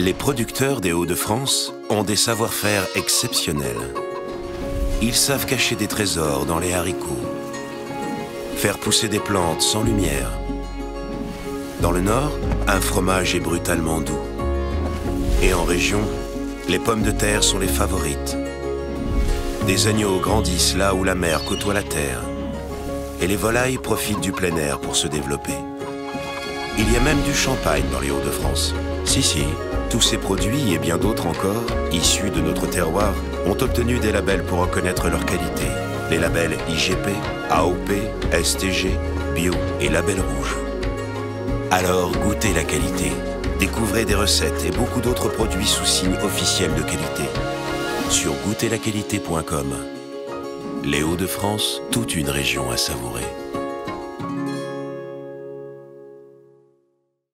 Les producteurs des Hauts-de-France ont des savoir-faire exceptionnels. Ils savent cacher des trésors dans les haricots, faire pousser des plantes sans lumière. Dans le nord, un fromage est brutalement doux. Et en région, les pommes de terre sont les favorites. Des agneaux grandissent là où la mer côtoie la terre. Et les volailles profitent du plein air pour se développer. Il y a même du champagne dans les Hauts-de-France. Si, si, tous ces produits et bien d'autres encore, issus de notre terroir, ont obtenu des labels pour reconnaître leur qualité. Les labels IGP, AOP, STG, Bio et Label Rouge. Alors goûtez la qualité. Découvrez des recettes et beaucoup d'autres produits sous signe officiel de qualité. Sur goutezlaqualite.com. Les Hauts-de-France, toute une région à savourer.